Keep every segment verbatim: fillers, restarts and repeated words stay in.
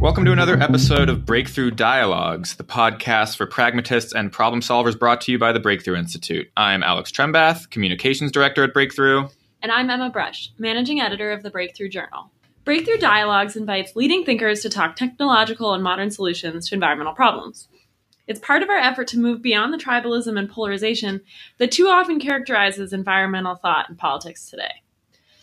Welcome to another episode of Breakthrough Dialogues, the podcast for pragmatists and problem solvers brought to you by the Breakthrough Institute. I'm Alex Trembath, Communications Director at Breakthrough. And I'm Emma Brush, Managing Editor of the Breakthrough Journal. Breakthrough Dialogues invites leading thinkers to talk technological and modern solutions to environmental problems. It's part of our effort to move beyond the tribalism and polarization that too often characterizes environmental thought and politics today.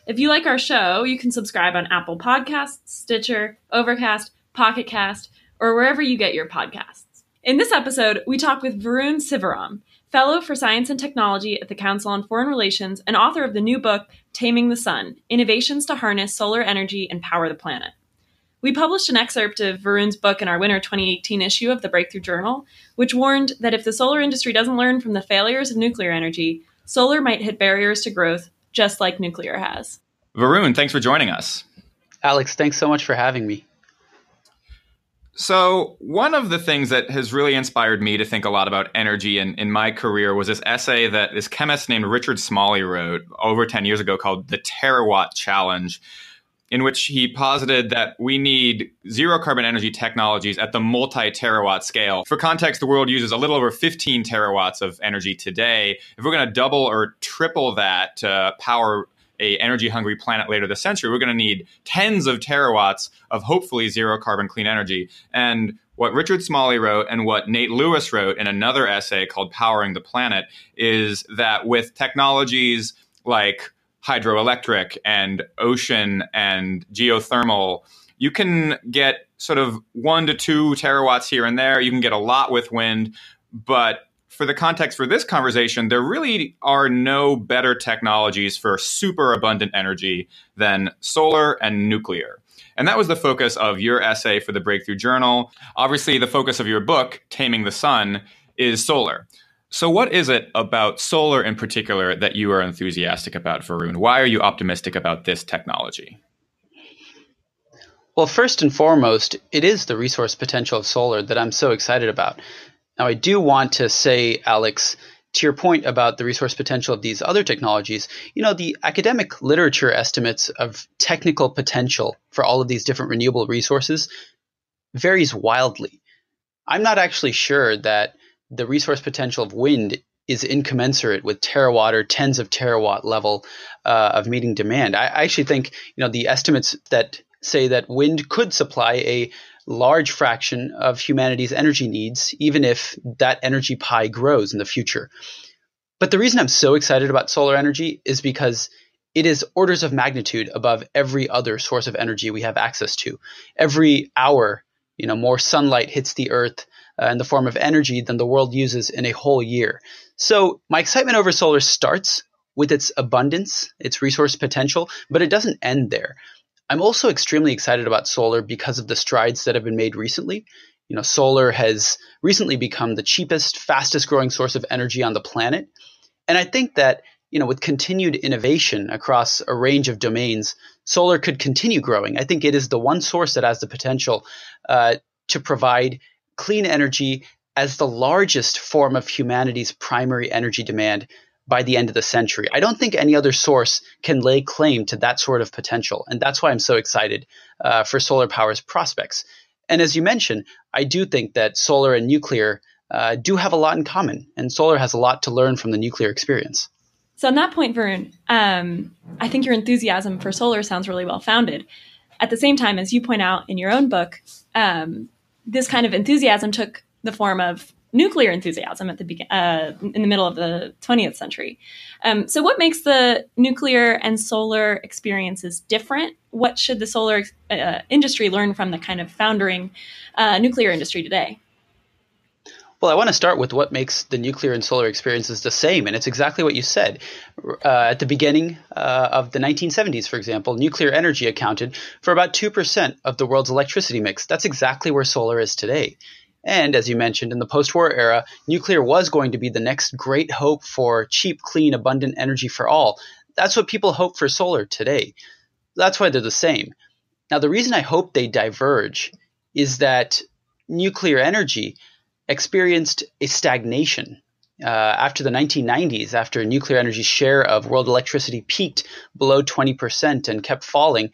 If you like our show, you can subscribe on Apple Podcasts, Stitcher, Overcast, Pocket Cast, or wherever you get your podcasts. In this episode, we talk with Varun Sivaram, Fellow for Science and Technology at the Council on Foreign Relations and author of the new book, Taming the Sun, Innovations to Harness Solar Energy and Power the Planet. We published an excerpt of Varun's book in our winter twenty eighteen issue of the Breakthrough Journal, which warned that if the solar industry doesn't learn from the failures of nuclear energy, solar might hit barriers to growth just like nuclear has. Varun, thanks for joining us. Alex, thanks so much for having me. So one of the things that has really inspired me to think a lot about energy in, in my career was this essay that this chemist named Richard Smalley wrote over ten years ago called The Terawatt Challenge, in which he posited that we need zero carbon energy technologies at the multi-terawatt scale. For context, the world uses a little over fifteen terawatts of energy today. If we're going to double or triple that to power a energy-hungry planet later this century, we're going to need tens of terawatts of hopefully zero-carbon clean energy. And what Richard Smalley wrote and what Nate Lewis wrote in another essay called Powering the Planet is that with technologies like hydroelectric and ocean and geothermal, you can get sort of one to two terawatts here and there. You can get a lot with wind, but for the context for this conversation, there really are no better technologies for super abundant energy than solar and nuclear. And that was the focus of your essay for the Breakthrough Journal. Obviously, the focus of your book, Taming the Sun, is solar. So what is it about solar in particular that you are enthusiastic about, Varun? Why are you optimistic about this technology? Well, first and foremost, it is the resource potential of solar that I'm so excited about. Now, I do want to say, Alex, to your point about the resource potential of these other technologies, you know, the academic literature estimates of technical potential for all of these different renewable resources varies wildly. I'm not actually sure that the resource potential of wind is incommensurate with terawatt or tens of terawatt level uh, of meeting demand. I, I actually think, you know, the estimates that say that wind could supply a large fraction of humanity's energy needs, even if that energy pie grows in the future. But the reason I'm so excited about solar energy is because it is orders of magnitude above every other source of energy we have access to. Every hour, you know, more sunlight hits the earth uh, in the form of energy than the world uses in a whole year. So my excitement over solar starts with its abundance, its resource potential, but it doesn't end there. I'm also extremely excited about solar because of the strides that have been made recently. You know, solar has recently become the cheapest, fastest growing source of energy on the planet. And I think that, you know, with continued innovation across a range of domains, solar could continue growing. I think it is the one source that has the potential uh, to provide clean energy as the largest form of humanity's primary energy demand by the end of the century. I don't think any other source can lay claim to that sort of potential. And that's why I'm so excited uh, for solar power's prospects. And as you mentioned, I do think that solar and nuclear uh, do have a lot in common. And solar has a lot to learn from the nuclear experience. So on that point, Varun, um, I think your enthusiasm for solar sounds really well-founded. At the same time, as you point out in your own book, um, this kind of enthusiasm took the form of nuclear enthusiasm at the be- uh, in the middle of the twentieth century. Um, so what makes the nuclear and solar experiences different? What should the solar uh, industry learn from the kind of foundering uh, nuclear industry today? Well, I want to start with what makes the nuclear and solar experiences the same, and it's exactly what you said. Uh, at the beginning uh, of the nineteen seventies, for example, nuclear energy accounted for about two percent of the world's electricity mix. That's exactly where solar is today. And as you mentioned, in the post-war era, nuclear was going to be the next great hope for cheap, clean, abundant energy for all. That's what people hope for solar today. That's why they're the same. Now, the reason I hope they diverge is that nuclear energy experienced a stagnation Uh, after the nineteen nineties, after nuclear energy's share of world electricity peaked below twenty percent and kept falling,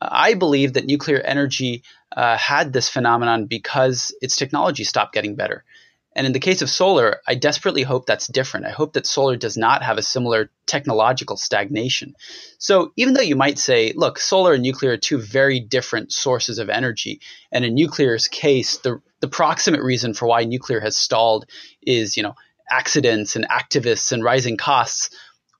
I believe that nuclear energy uh, had this phenomenon because its technology stopped getting better. And in the case of solar, I desperately hope that's different. I hope that solar does not have a similar technological stagnation. So even though you might say, look, solar and nuclear are two very different sources of energy, and in nuclear's case, the, the proximate reason for why nuclear has stalled is, you know, accidents and activists and rising costs.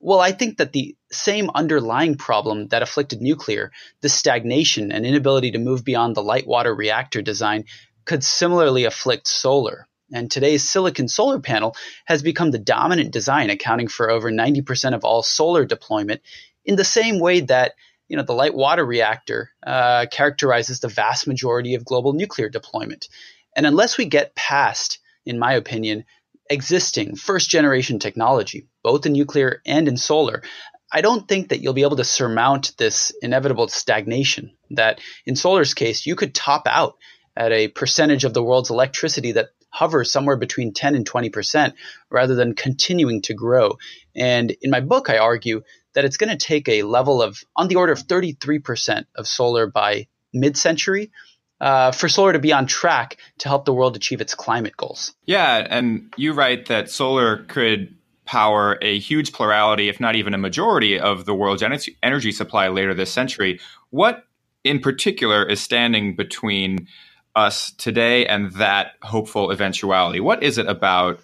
Well, I think that the same underlying problem that afflicted nuclear, the stagnation and inability to move beyond the light water reactor design, could similarly afflict solar. And today's silicon solar panel has become the dominant design, accounting for over ninety percent of all solar deployment, in the same way that, you know, the light water reactor uh, characterizes the vast majority of global nuclear deployment. And unless we get past, in my opinion, existing first-generation technology, both in nuclear and in solar, I don't think that you'll be able to surmount this inevitable stagnation that, in solar's case, you could top out at a percentage of the world's electricity that hover somewhere between ten and twenty percent rather than continuing to grow. And in my book, I argue that it's going to take a level of on the order of thirty-three percent of solar by mid-century uh, for solar to be on track to help the world achieve its climate goals. Yeah. And you write that solar could power a huge plurality, if not even a majority, of the world's energy supply later this century. What in particular is standing between us today and that hopeful eventuality? What is it about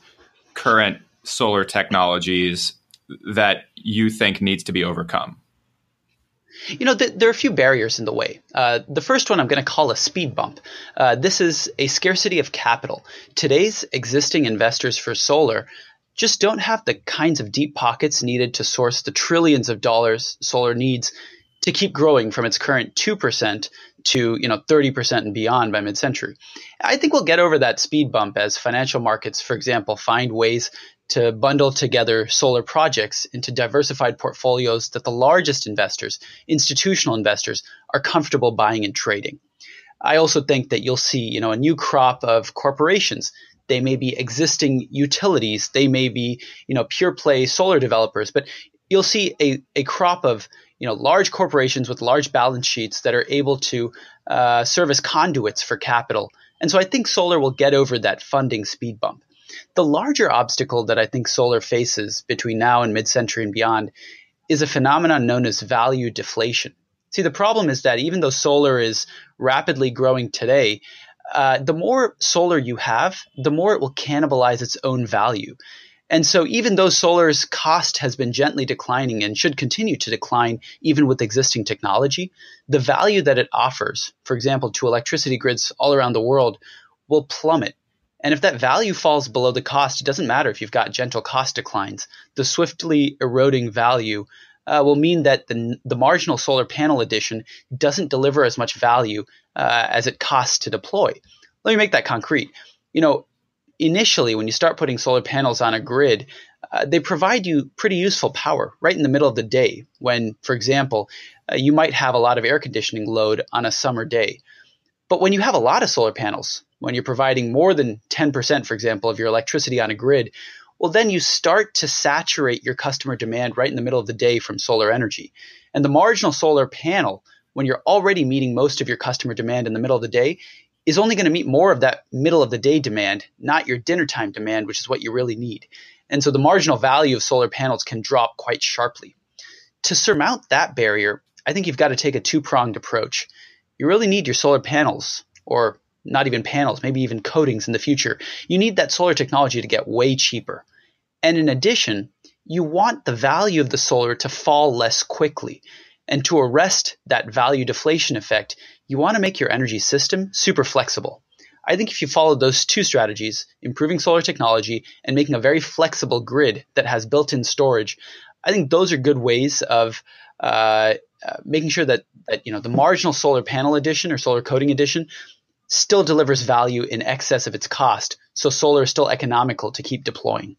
current solar technologies that you think needs to be overcome? You know, th- there are a few barriers in the way. Uh, the first one I'm going to call a speed bump. Uh, this is a scarcity of capital. Today's existing investors for solar just don't have the kinds of deep pockets needed to source the trillions of dollars solar needs to keep growing from its current two percent to, you know, thirty percent and beyond by mid-century. I think we'll get over that speed bump as financial markets, for example, find ways to bundle together solar projects into diversified portfolios that the largest investors, institutional investors, are comfortable buying and trading. I also think that you'll see, you know, a new crop of corporations. They may be existing utilities. They may be, you know, pure play solar developers, but you'll see a, a crop of you know, large corporations with large balance sheets that are able to uh, serve as conduits for capital. And so I think solar will get over that funding speed bump. The larger obstacle that I think solar faces between now and mid-century and beyond is a phenomenon known as value deflation. See, the problem is that even though solar is rapidly growing today, uh, the more solar you have, the more it will cannibalize its own value. And so even though solar's cost has been gently declining and should continue to decline even with existing technology, the value that it offers, for example, to electricity grids all around the world, will plummet. And if that value falls below the cost, it doesn't matter if you've got gentle cost declines. The swiftly eroding value uh, will mean that the, the marginal solar panel addition doesn't deliver as much value uh, as it costs to deploy. Let me make that concrete. You know, initially, when you start putting solar panels on a grid, uh, they provide you pretty useful power right in the middle of the day when, for example, uh, you might have a lot of air conditioning load on a summer day. But when you have a lot of solar panels, when you're providing more than ten percent, for example, of your electricity on a grid, well, then you start to saturate your customer demand right in the middle of the day from solar energy. And the marginal solar panel, when you're already meeting most of your customer demand in the middle of the day, is only going to meet more of that middle of the day demand, not your dinner time demand, which is what you really need. And so the marginal value of solar panels can drop quite sharply. To surmount that barrier, I think you've got to take a two-pronged approach. You really need your solar panels, or not even panels, maybe even coatings in the future. You need that solar technology to get way cheaper. And in addition, you want the value of the solar to fall less quickly. And to arrest that value deflation effect, you want to make your energy system super flexible. I think if you follow those two strategies, improving solar technology and making a very flexible grid that has built-in storage, I think those are good ways of uh, uh, making sure that, that you know the marginal solar panel addition or solar coating addition still delivers value in excess of its cost, so solar is still economical to keep deploying.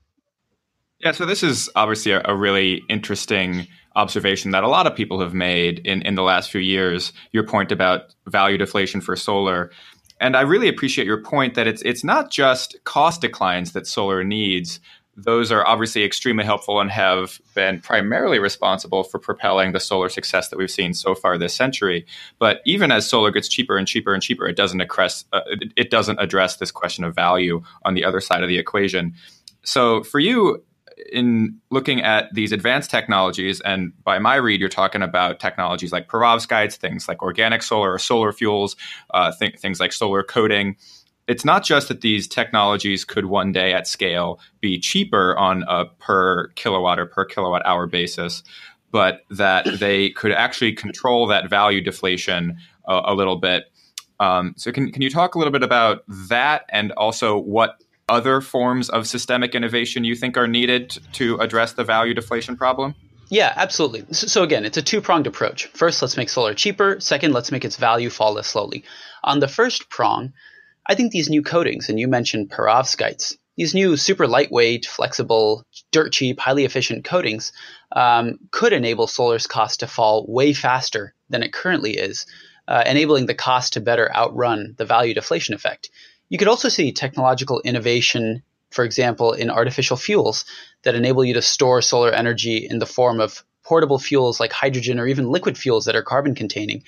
Yeah, so this is obviously a, a really interesting observation that a lot of people have made in, in the last few years, your point about value deflation for solar. And I really appreciate your point that it's it's not just cost declines that solar needs, Those are obviously extremely helpful and have been primarily responsible for propelling the solar success that we've seen so far this century. But even as solar gets cheaper and cheaper and cheaper, it doesn't address, uh, it doesn't address this question of value on the other side of the equation. So for you, in looking at these advanced technologies, and by my read, you're talking about technologies like perovskites, things like organic solar or solar fuels, uh, th- things like solar coating. It's not just that these technologies could one day at scale be cheaper on a per kilowatt or per kilowatt hour basis, but that they could actually control that value deflation uh, a little bit. Um, so can, can you talk a little bit about that, and also what other forms of systemic innovation you think are needed to address the value deflation problem? Yeah, absolutely. So again, it's a two-pronged approach. First, let's make solar cheaper. Second, let's make its value fall less slowly. On the first prong, I think these new coatings, and you mentioned perovskites, these new super lightweight, flexible, dirt cheap, highly efficient coatings um, could enable solar's cost to fall way faster than it currently is, uh, enabling the cost to better outrun the value deflation effect. You could also see technological innovation, for example, in artificial fuels that enable you to store solar energy in the form of portable fuels like hydrogen or even liquid fuels that are carbon-containing.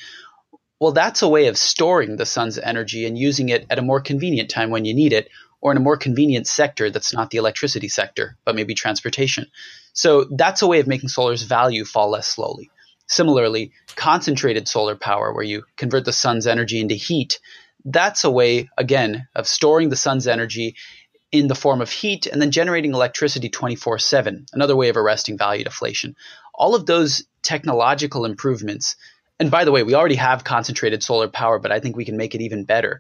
Well, that's a way of storing the sun's energy and using it at a more convenient time when you need it, or in a more convenient sector that's not the electricity sector, but maybe transportation. So that's a way of making solar's value fall less slowly. Similarly, concentrated solar power, where you convert the sun's energy into heat, that's a way, again, of storing the sun's energy in the form of heat and then generating electricity twenty-four seven, another way of arresting value deflation. All of those technological improvements. And by the way, we already have concentrated solar power, but I think we can make it even better.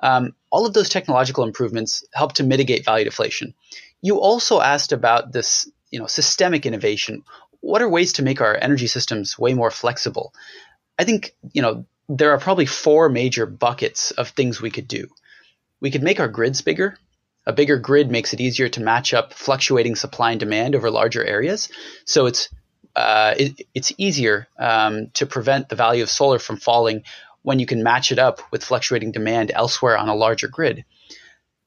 Um, all of those technological improvements help to mitigate value deflation. You also asked about this, you know, systemic innovation. What are ways to make our energy systems way more flexible? I think, you know, there are probably four major buckets of things we could do. We could make our grids bigger. A bigger grid makes it easier to match up fluctuating supply and demand over larger areas. So it's Uh, it, it's easier um, to prevent the value of solar from falling when you can match it up with fluctuating demand elsewhere on a larger grid.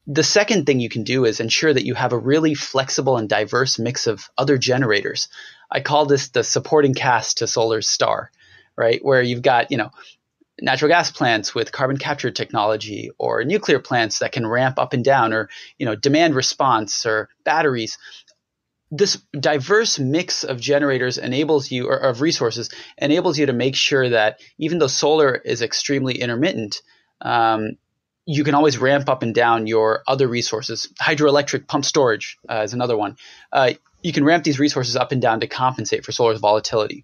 The second thing you can do is ensure that you have a really flexible and diverse mix of other generators. I call this the supporting cast to solar's star, right? Where you've got, you know, natural gas plants with carbon capture technology, or nuclear plants that can ramp up and down, or, you know, demand response, or batteries. This diverse mix of generators enables you, or of resources, enables you to make sure that even though solar is extremely intermittent, um, you can always ramp up and down your other resources. Hydroelectric pump storage uh, is another one. Uh, you can ramp these resources up and down to compensate for solar's volatility.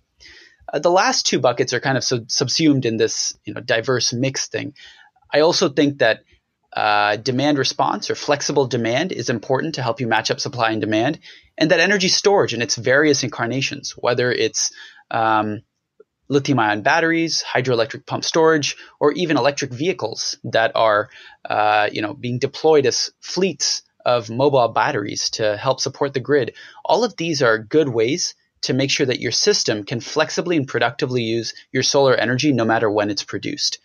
Uh, the last two buckets are kind of sub- subsumed in this, you know, diverse mix thing. I also think that Uh, demand response, or flexible demand, is important to help you match up supply and demand, and that energy storage in its various incarnations, whether it's um, lithium-ion batteries, hydroelectric pump storage, or even electric vehicles that are uh, you know, being deployed as fleets of mobile batteries to help support the grid. All of these are good ways to make sure that your system can flexibly and productively use your solar energy no matter when it's produced.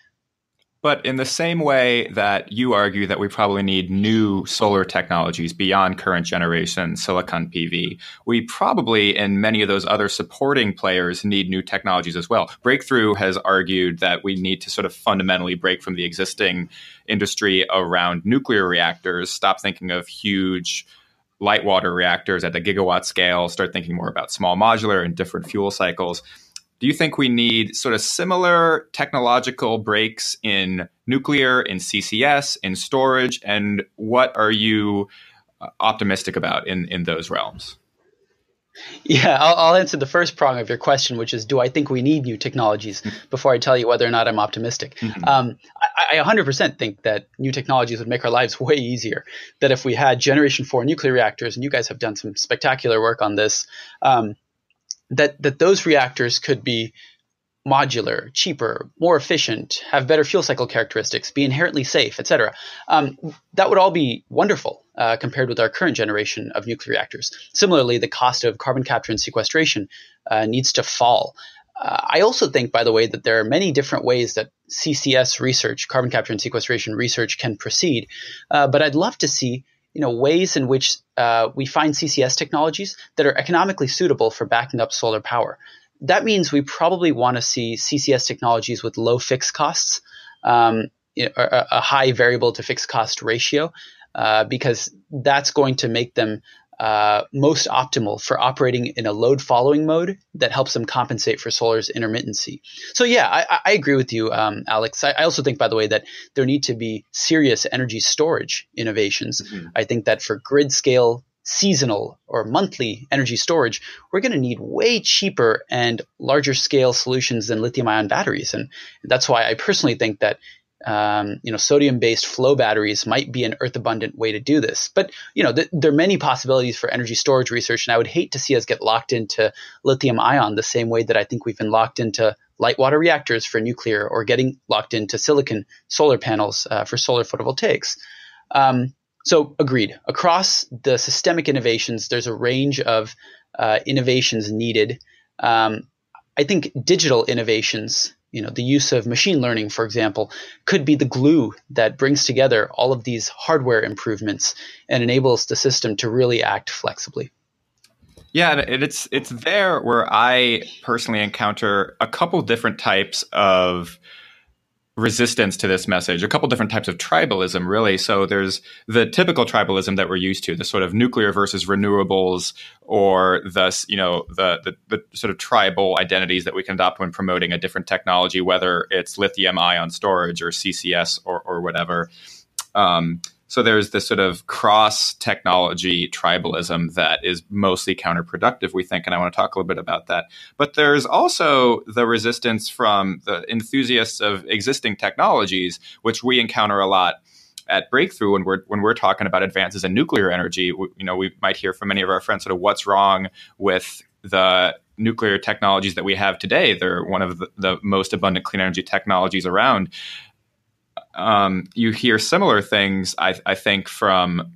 But in the same way that you argue that we probably need new solar technologies beyond current generation silicon P V, we probably, and many of those other supporting players, need new technologies as well. Breakthrough has argued that we need to sort of fundamentally break from the existing industry around nuclear reactors, stop thinking of huge light water reactors at the gigawatt scale, start thinking more about small modular and different fuel cycles. Do you think we need sort of similar technological breaks in nuclear, in C C S, in storage? And what are you optimistic about in, in those realms? Yeah, I'll, I'll answer the first prong of your question, which is, do I think we need new technologies, before I tell you whether or not I'm optimistic? Mm-hmm. Um, I, I one hundred percent think that new technologies would make our lives way easier, that if we had Generation four nuclear reactors, and you guys have done some spectacular work on this, um, That, that those reactors could be modular, cheaper, more efficient, have better fuel cycle characteristics, be inherently safe, et cetera. Um, that would all be wonderful uh, compared with our current generation of nuclear reactors. Similarly, the cost of carbon capture and sequestration uh, needs to fall. Uh, I also think, by the way, that there are many different ways that C C S research, carbon capture and sequestration research, can proceed. Uh, but I'd love to see you know, ways in which uh, we find C C S technologies that are economically suitable for backing up solar power. That means we probably want to see C C S technologies with low fixed costs, um, you know, a, a high variable to fixed cost ratio, uh, because that's going to make them uh, most optimal for operating in a load following mode that helps them compensate for solar's intermittency. So yeah, I, I agree with you, um, Alex. I, I also think, by the way, that there need to be serious energy storage innovations. Mm-hmm. I think that for grid scale seasonal or monthly energy storage, we're going to need way cheaper and larger scale solutions than lithium-ion batteries. And that's why I personally think that um, you know, sodium-based flow batteries might be an earth-abundant way to do this. But you know, th there are many possibilities for energy storage research, and I would hate to see us get locked into lithium-ion the same way that I think we've been locked into light water reactors for nuclear, or getting locked into silicon solar panels uh, for solar photovoltaics. Um, So agreed. Across the systemic innovations, there's a range of uh, innovations needed. Um, I think digital innovations, you know, the use of machine learning, for example, could be the glue that brings together all of these hardware improvements and enables the system to really act flexibly. Yeah, and it's it's there where I personally encounter a couple different types of resistance to this message, a couple different types of tribalism, really. So there's the typical tribalism that we're used to, the sort of nuclear versus renewables, or thus, you know, the, the, the sort of tribal identities that we can adopt when promoting a different technology, whether it's lithium ion storage or C C S or, or whatever. Um, so there's this sort of cross technology tribalism that is mostly counterproductive, we think, and I want to talk a little bit about that. But there's also the resistance from the enthusiasts of existing technologies, which we encounter a lot at Breakthrough when we're when we're talking about advances in nuclear energy. We, you know, we might hear from many of our friends sort of what's wrong with the nuclear technologies that we have today. They're one of the, the most abundant clean energy technologies around. Um, you hear similar things, I, I think, from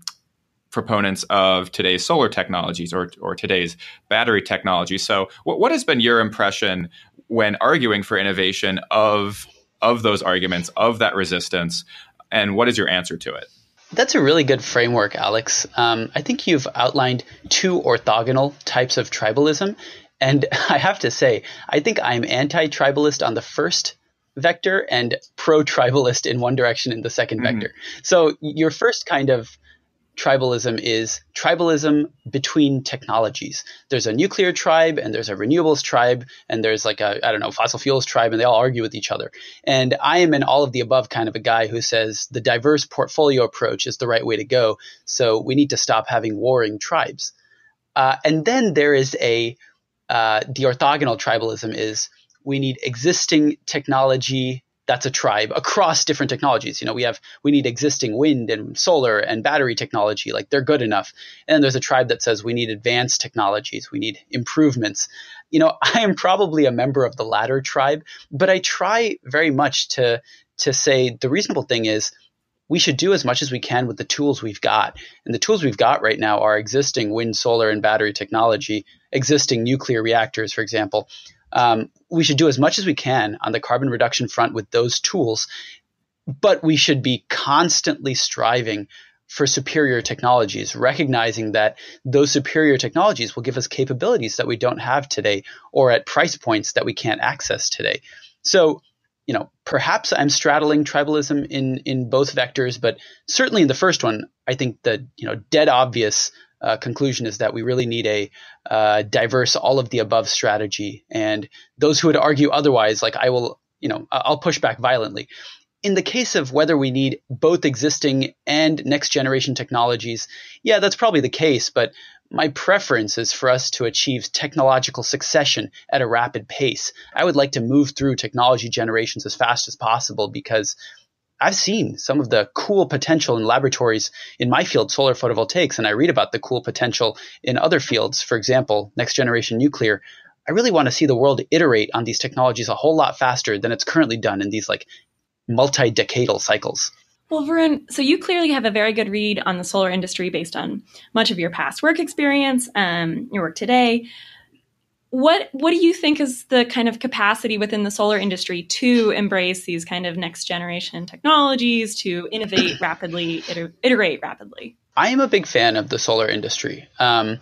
proponents of today's solar technologies or, or today's battery technology. So what, what has been your impression when arguing for innovation of, of those arguments, of that resistance, and what is your answer to it? That's a really good framework, Alex. Um, I think you've outlined two orthogonal types of tribalism, and I have to say, I think I'm anti-tribalist on the first vector and pro-tribalist in one direction in the second mm-hmm. vector. So your first kind of tribalism is tribalism between technologies. There's a nuclear tribe and there's a renewables tribe and there's like a, I don't know, fossil fuels tribe, and they all argue with each other. And I am an all of the above kind of a guy who says the diverse portfolio approach is the right way to go. So we need to stop having warring tribes. Uh, and then there is a, uh, the orthogonal tribalism is we need existing technology. That's a tribe across different technologies. You know, we have we need existing wind and solar and battery technology. Like, they're good enough. And then there's a tribe that says we need advanced technologies. We need improvements. You know, I am probably a member of the latter tribe, but I try very much to to say the reasonable thing is we should do as much as we can with the tools we've got. And the tools we've got right now are existing wind, solar, and battery technology, existing nuclear reactors, for example. Um, we should do as much as we can on the carbon reduction front with those tools, but we should be constantly striving for superior technologies, recognizing that those superior technologies will give us capabilities that we don't have today or at price points that we can't access today. So, you know, perhaps I'm straddling tribalism in, in both vectors, but certainly in the first one, I think the, you know, dead obvious Uh, conclusion is that we really need a uh, diverse, all of the above strategy. And those who would argue otherwise, like I will, you know, I'll push back violently. In the case of whether we need both existing and next generation technologies, yeah, that's probably the case. But my preference is for us to achieve technological succession at a rapid pace. I would like to move through technology generations as fast as possible, because I've seen some of the cool potential in laboratories in my field, solar photovoltaics, and I read about the cool potential in other fields, for example, next generation nuclear. I really want to see the world iterate on these technologies a whole lot faster than it's currently done in these like multi-decadal cycles. Well, Varun, so you clearly have a very good read on the solar industry based on much of your past work experience, um, your work today. What what do you think is the kind of capacity within the solar industry to embrace these kind of next generation technologies, to innovate rapidly, iter- iterate rapidly? I am a big fan of the solar industry. Um,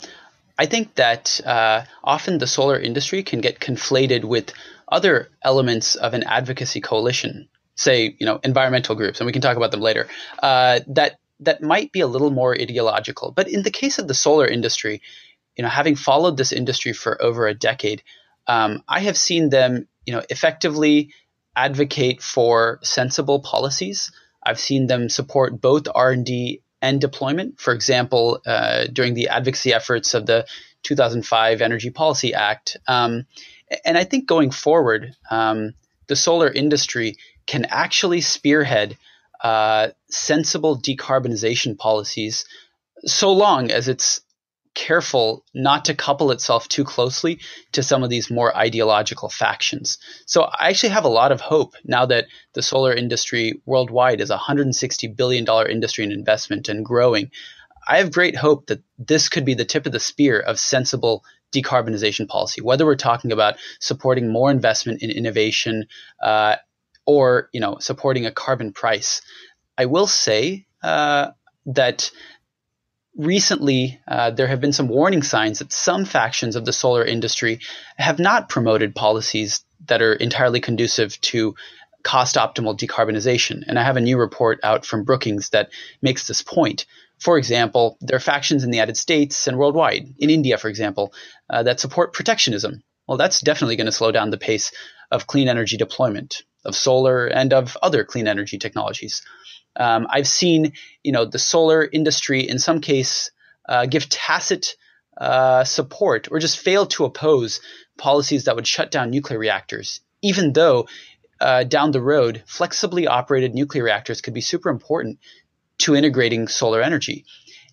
I think that uh, often the solar industry can get conflated with other elements of an advocacy coalition, say, you know, environmental groups, and we can talk about them later, uh, that that might be a little more ideological. But in the case of the solar industry, you know, having followed this industry for over a decade, um, I have seen them, you know, effectively advocate for sensible policies. I've seen them support both R and D and deployment. For example, uh, during the advocacy efforts of the two thousand five Energy Policy Act. Um, and I think going forward, um, the solar industry can actually spearhead uh, sensible decarbonization policies, so long as it's careful not to couple itself too closely to some of these more ideological factions. So I actually have a lot of hope now that the solar industry worldwide is a one hundred sixty billion dollars industry in investment and growing. I have great hope that this could be the tip of the spear of sensible decarbonization policy, whether we're talking about supporting more investment in innovation uh, or, you know, supporting a carbon price. I will say uh, that recently, uh, there have been some warning signs that some factions of the solar industry have not promoted policies that are entirely conducive to cost-optimal decarbonization. And I have a new report out from Brookings that makes this point. For example, there are factions in the United States and worldwide, in India, for example, uh, that support protectionism. Well, that's definitely going to slow down the pace of clean energy deployment, of solar and of other clean energy technologies. Um, I've seen, you know, the solar industry in some case uh, give tacit uh, support or just fail to oppose policies that would shut down nuclear reactors, even though uh, down the road, flexibly operated nuclear reactors could be super important to integrating solar energy.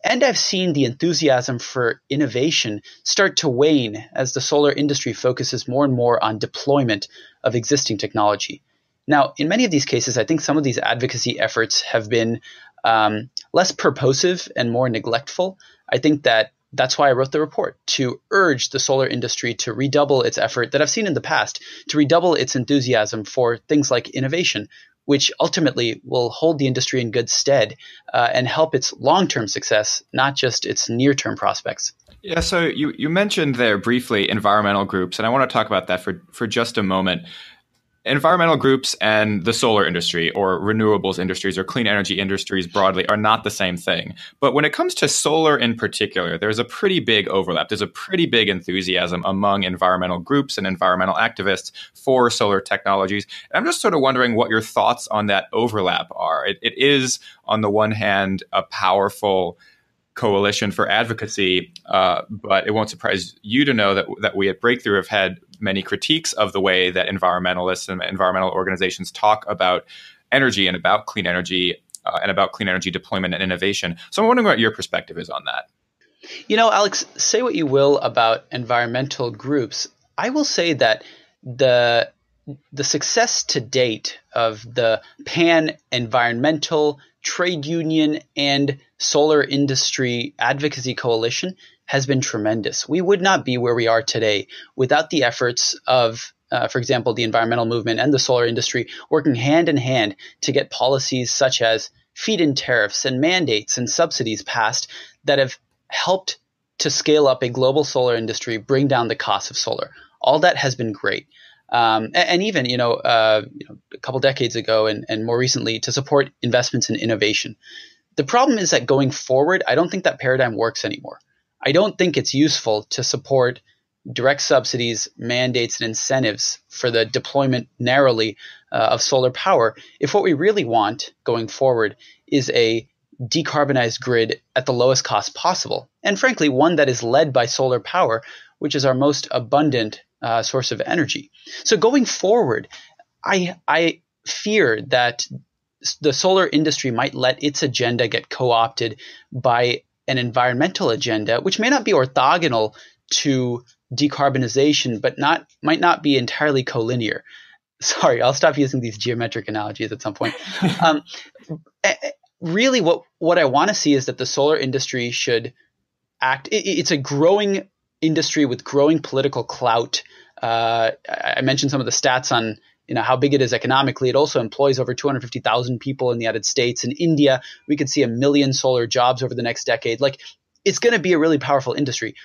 And I've seen the enthusiasm for innovation start to wane as the solar industry focuses more and more on deployment of existing technology. Now, in many of these cases, I think some of these advocacy efforts have been um, less purposive and more neglectful. I think that that's why I wrote the report, to urge the solar industry to redouble its effort that I've seen in the past, to redouble its enthusiasm for things like innovation, which ultimately will hold the industry in good stead uh, and help its long-term success, not just its near-term prospects. Yeah, so you, you mentioned there briefly environmental groups, and I want to talk about that for, for just a moment. Environmental groups and the solar industry or renewables industries or clean energy industries broadly are not the same thing. But when it comes to solar in particular, there's a pretty big overlap. There's a pretty big enthusiasm among environmental groups and environmental activists for solar technologies. And I'm just sort of wondering what your thoughts on that overlap are. It, it is, on the one hand, a powerful coalition for advocacy, uh, but it won't surprise you to know that that we at Breakthrough have had many critiques of the way that environmentalists and environmental organizations talk about energy and about clean energy uh, and about clean energy deployment and innovation. So I'm wondering what your perspective is on that. You know, Alex, say what you will about environmental groups. I will say that the the success to date of the pan-environmental trade union and solar industry advocacy coalition has been tremendous. We would not be where we are today without the efforts of, uh, for example, the environmental movement and the solar industry working hand in hand to get policies such as feed-in tariffs and mandates and subsidies passed that have helped to scale up a global solar industry, bring down the cost of solar. All that has been great. Um, and, and even, you know, uh, you know, a couple decades ago and, and more recently to support investments in innovation. The problem is that going forward, I don't think that paradigm works anymore. I don't think it's useful to support direct subsidies, mandates, and incentives for the deployment narrowly uh, of solar power if what we really want going forward is a decarbonized grid at the lowest cost possible. And frankly, one that is led by solar power, which is our most abundant Uh, source of energy. So going forward, I, I fear that the solar industry might let its agenda get co-opted by an environmental agenda, which may not be orthogonal to decarbonization, but not might not be entirely collinear. Sorry, I'll stop using these geometric analogies at some point. um, really, what, what I want to see is that the solar industry should act. It, it's a growing industry with growing political clout. Uh, I mentioned some of the stats on you know, how big it is economically. It also employs over two hundred fifty thousand people in the United States. In India, we could see a million solar jobs over the next decade. Like, it's going to be a really powerful industry.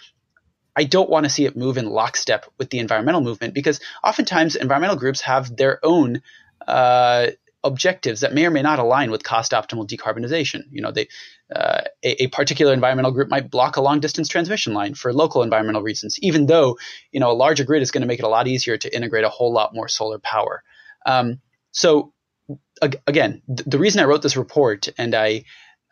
I don't want to see it move in lockstep with the environmental movement, because oftentimes environmental groups have their own uh, objectives that may or may not align with cost-optimal decarbonization. You know, they, uh, a, a particular environmental group might block a long-distance transmission line for local environmental reasons, even though, you know, a larger grid is going to make it a lot easier to integrate a whole lot more solar power. Um, so, ag- again, th- the reason I wrote this report, and I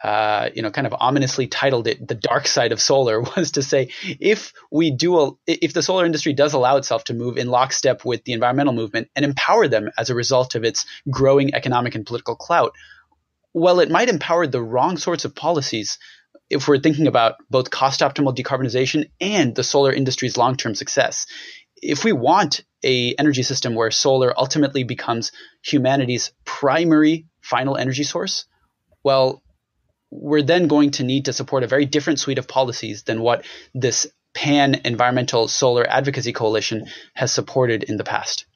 Uh, you know, kind of ominously titled it "The Dark Side of Solar," was to say, if we do, a, if the solar industry does allow itself to move in lockstep with the environmental movement and empower them as a result of its growing economic and political clout, well, it might empower the wrong sorts of policies if we're thinking about both cost-optimal decarbonization and the solar industry's long-term success. If we want a energy system where solar ultimately becomes humanity's primary final energy source, well, we're then going to need to support a very different suite of policies than what this pan-environmental solar advocacy coalition has supported in the past.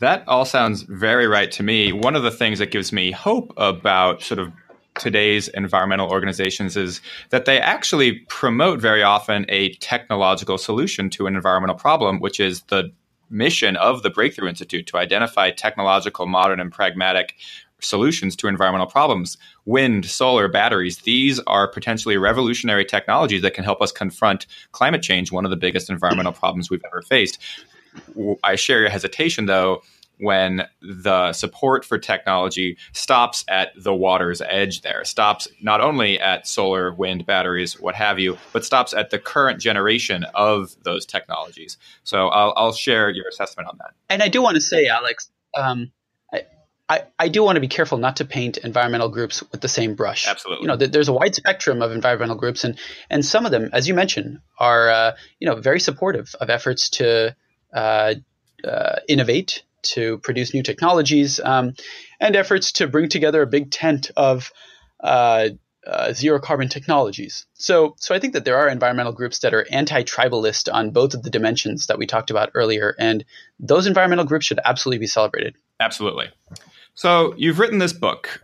That all sounds very right to me. One of the things that gives me hope about sort of today's environmental organizations is that they actually promote very often a technological solution to an environmental problem, which is the mission of the Breakthrough Institute to identify technological, modern, and pragmatic solutions to environmental problems. Wind, solar, batteries, these are potentially revolutionary technologies that can help us confront climate change, one of the biggest environmental problems we've ever faced. I share your hesitation, though, when the support for technology stops at the water's edge there, stops not only at solar, wind, batteries, what have you, but stops at the current generation of those technologies. So I'll, I'll share your assessment on that. And I do want to say, Alex, um, I, I do want to be careful not to paint environmental groups with the same brush. Absolutely. You know, th- there's a wide spectrum of environmental groups, and and some of them, as you mentioned, are uh, you know, very supportive of efforts to uh, uh, innovate, to produce new technologies, um, and efforts to bring together a big tent of uh, uh, zero carbon technologies. So, so I think that there are environmental groups that are anti-tribalist on both of the dimensions that we talked about earlier, and those environmental groups should absolutely be celebrated. Absolutely. So you've written this book,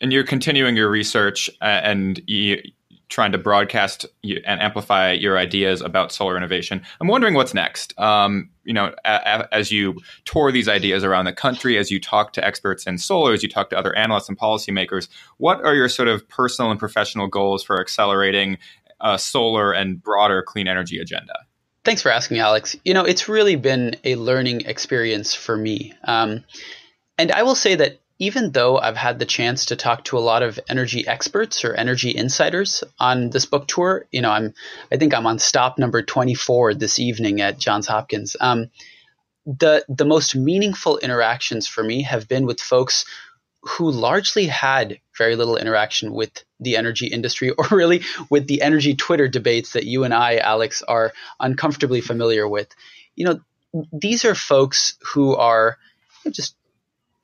and you're continuing your research and you, trying to broadcast and amplify your ideas about solar innovation. I'm wondering what's next. Um, you know, a, a, as you tour these ideas around the country, as you talk to experts in solar, as you talk to other analysts and policymakers, what are your sort of personal and professional goals for accelerating a solar and broader clean energy agenda? Thanks for asking, Alex. You know, it's really been a learning experience for me. Um, And I will say that even though I've had the chance to talk to a lot of energy experts or energy insiders on this book tour, you know, I'm I think I'm on stop number twenty-four this evening at Johns Hopkins. Um, the the most meaningful interactions for me have been with folks who largely had very little interaction with the energy industry, or really with the energy Twitter debates that you and I, Alex, are uncomfortably familiar with. You know, these are folks who are just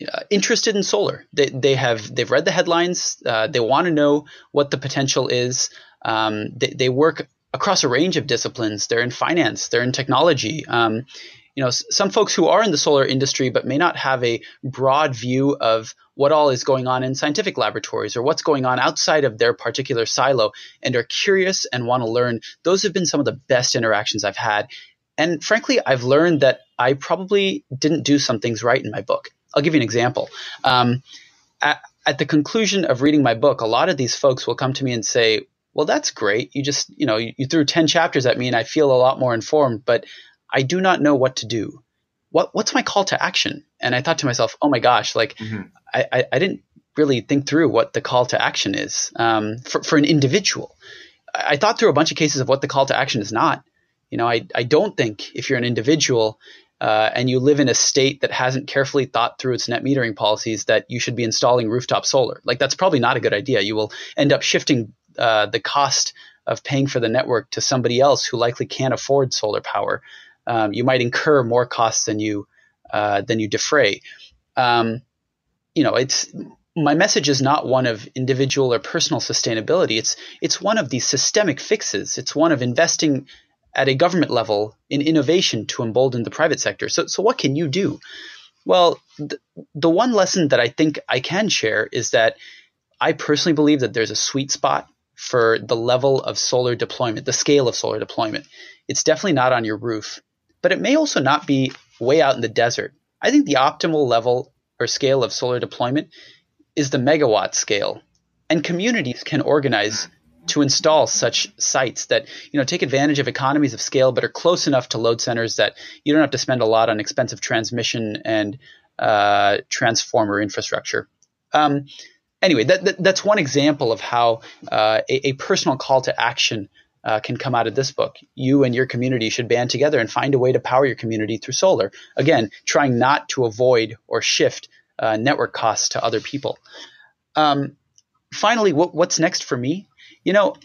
Uh, interested in solar. They they have they've read the headlines. Uh, they want to know what the potential is. Um, they they work across a range of disciplines. They're in finance. They're in technology. Um, you know, s- some folks who are in the solar industry but may not have a broad view of what all is going on in scientific laboratories or what's going on outside of their particular silo, and are curious and want to learn. Those have been some of the best interactions I've had. And frankly, I've learned that I probably didn't do some things right in my book. I'll give you an example. Um, at, at the conclusion of reading my book, a lot of these folks will come to me and say, well, that's great. You just, you know, you, you threw ten chapters at me and I feel a lot more informed, but I do not know what to do. What What's my call to action? And I thought to myself, oh my gosh, like mm-hmm. I, I, I didn't really think through what the call to action is um, for, for an individual. I, I thought through a bunch of cases of what the call to action is not. You know, I, I don't think if you're an individual Uh, and you live in a state that hasn't carefully thought through its net metering policies that you should be installing rooftop solar. Like, that's probably not a good idea. You will end up shifting uh, the cost of paying for the network to somebody else who likely can't afford solar power. Um, you might incur more costs than you uh, than you defray. Um, you know, it's my message is not one of individual or personal sustainability. It's it's one of these systemic fixes. It's one of investing at a government level in innovation to embolden the private sector. So, so what can you do? Well, th- the one lesson that I think I can share is that I personally believe that there's a sweet spot for the level of solar deployment, the scale of solar deployment. It's definitely not on your roof, but it may also not be way out in the desert. I think the optimal level or scale of solar deployment is the megawatt scale, and communities can organize to install such sites that, you know, take advantage of economies of scale but are close enough to load centers that you don't have to spend a lot on expensive transmission and uh, transformer infrastructure. Um, anyway, that, that, that's one example of how uh, a, a personal call to action uh, can come out of this book. You and your community should band together and find a way to power your community through solar. Again, trying not to avoid or shift uh, network costs to other people. Um, finally, what, what's next for me? You know,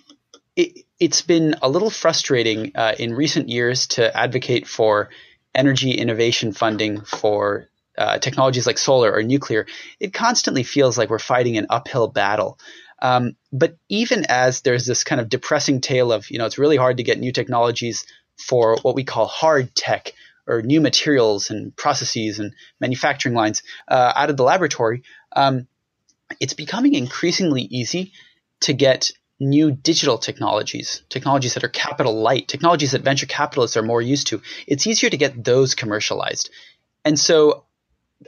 it, it's been a little frustrating uh, in recent years to advocate for energy innovation funding for uh, technologies like solar or nuclear. It constantly feels like we're fighting an uphill battle. Um, but even as there's this kind of depressing tale of, you know, it's really hard to get new technologies for what we call hard tech or new materials and processes and manufacturing lines uh, out of the laboratory, um, it's becoming increasingly easy to get new digital technologies, technologies that are capital light, technologies that venture capitalists are more used to. It's easier to get those commercialized. And so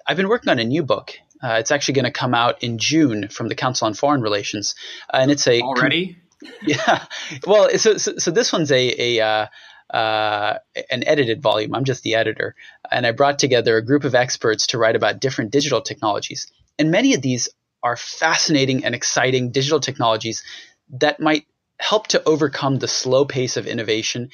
I've been working on a new book. Uh, it's actually going to come out in June from the Council on Foreign Relations. Uh, and it's a already. Com- yeah. Well, so, so, so this one's a, a uh, uh, an edited volume. I'm just the editor. And I brought together a group of experts to write about different digital technologies. And many of these are fascinating and exciting digital technologies that might help to overcome the slow pace of innovation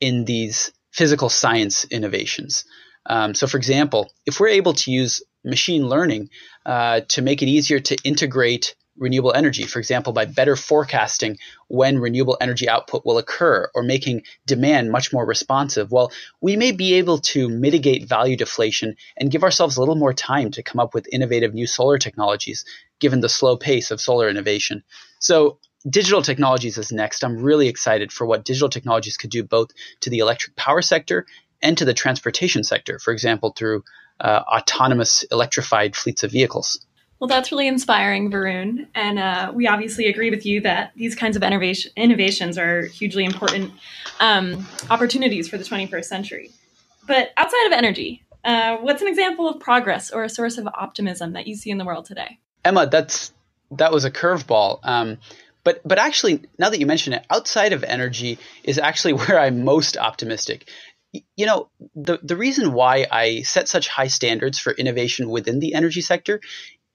in these physical science innovations. Um, so for example, if we're able to use machine learning uh, to make it easier to integrate renewable energy, for example, by better forecasting when renewable energy output will occur or making demand much more responsive, well, we may be able to mitigate value deflation and give ourselves a little more time to come up with innovative new solar technologies, given the slow pace of solar innovation. So digital technologies is next. I'm really excited for what digital technologies could do both to the electric power sector and to the transportation sector, for example, through uh, autonomous electrified fleets of vehicles. Well, that's really inspiring, Varun. And uh, we obviously agree with you that these kinds of innovation, innovations are hugely important um, opportunities for the twenty-first century. But outside of energy, uh, what's an example of progress or a source of optimism that you see in the world today? Emma, that's that was a curveball. Um But but actually, now that you mention it, outside of energy is actually where I'm most optimistic. You know, the, the reason why I set such high standards for innovation within the energy sector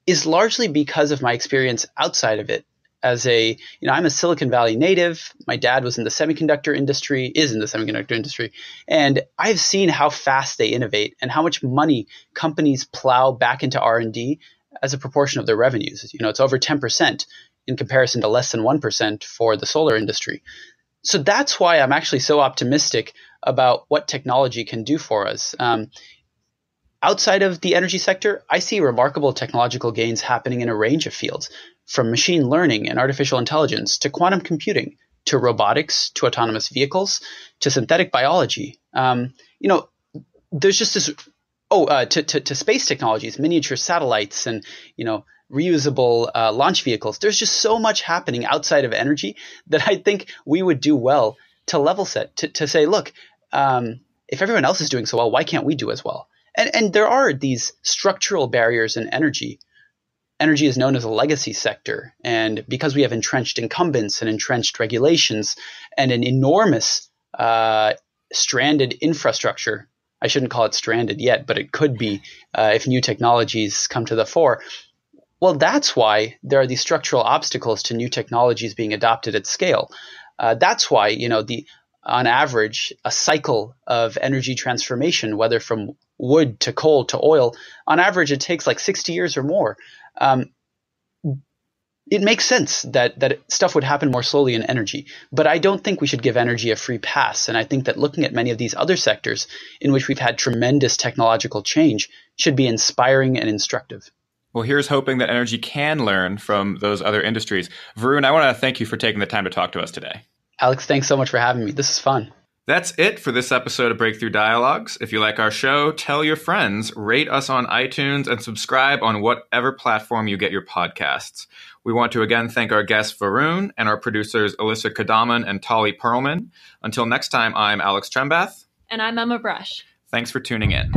is largely because of my experience outside of it. As a, you know, I'm a Silicon Valley native. My dad was in the semiconductor industry, is in the semiconductor industry. And I've seen how fast they innovate and how much money companies plow back into R and D as a proportion of their revenues. You know, it's over ten percent. In comparison to less than one percent for the solar industry. So that's why I'm actually so optimistic about what technology can do for us. Um, outside of the energy sector, I see remarkable technological gains happening in a range of fields, from machine learning and artificial intelligence to quantum computing, to robotics, to autonomous vehicles, to synthetic biology. Um, you know, there's just this, oh, uh, to, to, to space technologies, miniature satellites and, you know, reusable uh, launch vehicles. There's just so much happening outside of energy that I think we would do well to level set, to, to say, look, um, if everyone else is doing so well, why can't we do as well? And, and there are these structural barriers in energy. Energy is known as a legacy sector. And because we have entrenched incumbents and entrenched regulations and an enormous uh, stranded infrastructure, I shouldn't call it stranded yet, but it could be uh, if new technologies come to the fore. Well, that's why there are these structural obstacles to new technologies being adopted at scale. Uh, that's why, you know, the on average, a cycle of energy transformation, whether from wood to coal to oil, on average, it takes like sixty years or more. Um, it makes sense that that stuff would happen more slowly in energy, but I don't think we should give energy a free pass. And I think that looking at many of these other sectors in which we've had tremendous technological change should be inspiring and instructive. Well, here's hoping that energy can learn from those other industries. Varun, I want to thank you for taking the time to talk to us today. Alex, thanks so much for having me. This is fun. That's it for this episode of Breakthrough Dialogues. If you like our show, tell your friends, rate us on iTunes, and subscribe on whatever platform you get your podcasts. We want to again thank our guest Varun and our producers Alyssa Kadaman and Tali Perlman. Until next time, I'm Alex Trembath. And I'm Emma Brush. Thanks for tuning in.